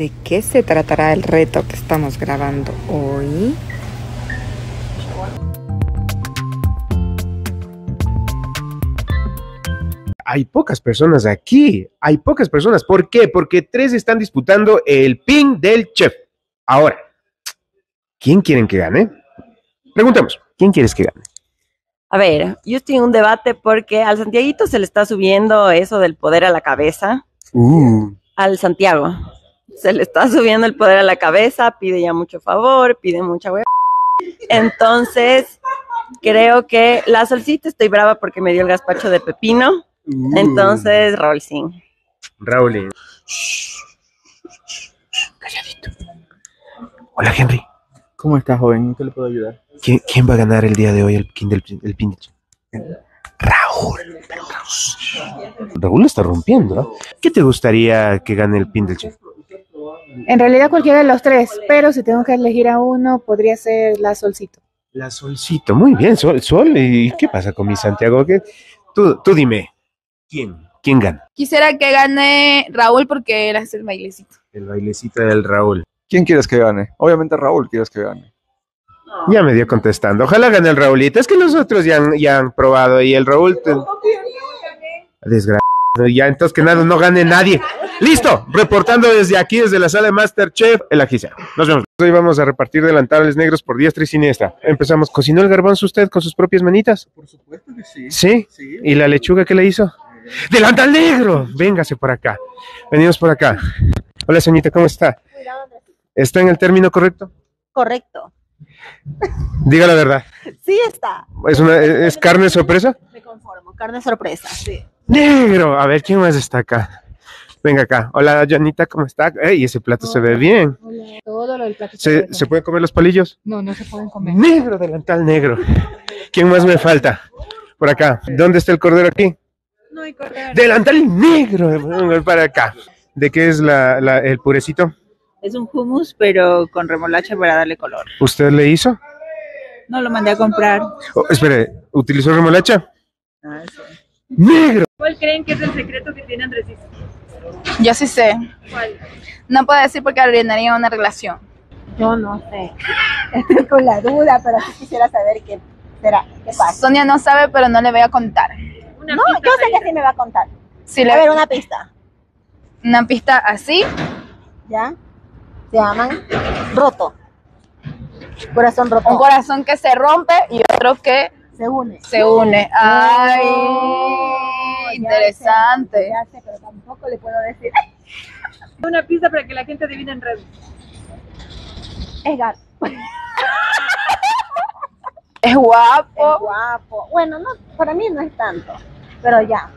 ¿De qué se tratará el reto que estamos grabando hoy? Hay pocas personas aquí, hay pocas personas. ¿Por qué? Porque 3 están disputando el pin del chef. Ahora, ¿quién quieren que gane? Preguntemos, ¿quién quieres que gane? A ver, yo estoy en un debate porque al Santiaguito se le está subiendo eso del poder a la cabeza. Al Santiago se le está subiendo el poder a la cabeza, pide ya mucho favor, pide mucha hueva. Entonces, creo que la Solcita, estoy brava porque me dio el gazpacho de pepino. Entonces, Raulín. Calladito. Hola, Henry. ¿Cómo estás, joven? ¿Qué le puedo ayudar? ¿Quién va a ganar el día de hoy el pinche? Raúl está rompiendo, ¿no? ¿Qué te gustaría que gane el pin del chef? En realidad cualquiera de los 3, pero si tengo que elegir a uno, podría ser la Solcito. La Solcito, muy bien, Sol. ¿Y qué pasa con mi Santiago? Tú dime, ¿quién gana? Quisiera que gane Raúl porque él hace el bailecito. El bailecito del Raúl. ¿Quién quieres que gane? Obviamente Raúl quieres que gane. Ya me dio contestando. Ojalá gane el Raulito. Es que los otros ya han probado y el Raúl... Desgraciado. Ya, entonces que nada, no gane nadie. ¡Listo! Reportando desde aquí, desde la sala de Master Chef, el Ajisa. Nos vemos. Hoy vamos a repartir delantales negros por diestra y siniestra. Empezamos. ¿Cocinó el garbanzo usted con sus propias manitas? Por supuesto que sí. ¿Sí? Sí. ¿Y la lechuga qué le hizo? ¡Delantal negro! Véngase por acá. Venimos por acá. Hola, señorita, ¿cómo está? ¿Está en el término correcto? Correcto. Diga la verdad. Sí está. ¿Es carne sorpresa? Me conformo, carne sorpresa, sí. Negro, a ver, ¿quién más está acá? Venga acá, hola, Janita, ¿cómo está? Ey, ese plato se ve bien. Hola. Todo lo del plato ¿Se pueden comer los palillos? No, no se pueden comer. Negro, delantal negro. ¿Quién más me falta? Por acá, ¿dónde está el cordero aquí? No hay cordero. Delantal negro, para acá. ¿De qué es el purecito? Es un hummus, pero con remolacha para darle color. ¿Usted le hizo? No, lo mandé a comprar. Oh, espere, ¿utilizó remolacha? Ah, sí. ¡Negro! ¿Cuál creen que es el secreto que tiene Andresito? Yo sí sé. ¿Cuál? No puedo decir porque arruinaría una relación. Yo no sé. Estoy con la duda, pero sí quisiera saber qué será. ¿Qué pasa? Sonia no sabe, pero no le voy a contar. No, yo sé que sí me va a contar. Sí, a ver, una pista. Una pista así. ¿Ya? Se llaman roto. Corazón roto. Un corazón que se rompe y otro que se une. Ay, no, interesante. Ya sé, pero tampoco le puedo decir. Una pista para que la gente adivine en redes. Es gato. Es guapo. Bueno, no, para mí no es tanto, pero ya.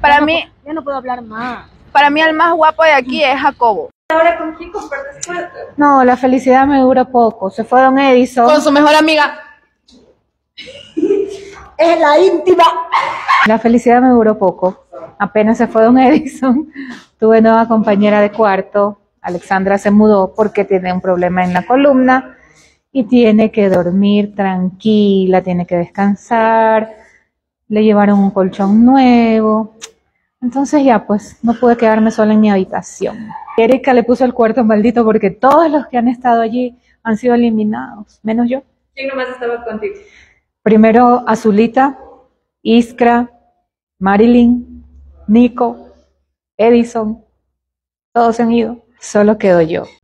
Para mí. Yo no puedo hablar más. Para mí el más guapo de aquí es Jacobo. Ahora con Kiko, pero después... No, la felicidad me dura poco. Se fue Don Edison. Con su mejor amiga. Es la íntima. La felicidad me duró poco. Apenas se fue Don Edison, tuve nueva compañera de cuarto. Alexandra se mudó porque tiene un problema en la columna y tiene que dormir tranquila, tiene que descansar. Le llevaron un colchón nuevo. Entonces ya pues, no pude quedarme sola en mi habitación. Erika le puso el cuarto maldito porque todos los que han estado allí han sido eliminados, menos yo. ¿Quién nomás estaba contigo? Primero Azulita, Iskra, Marilyn, Nico, Edison, todos han ido, solo quedo yo.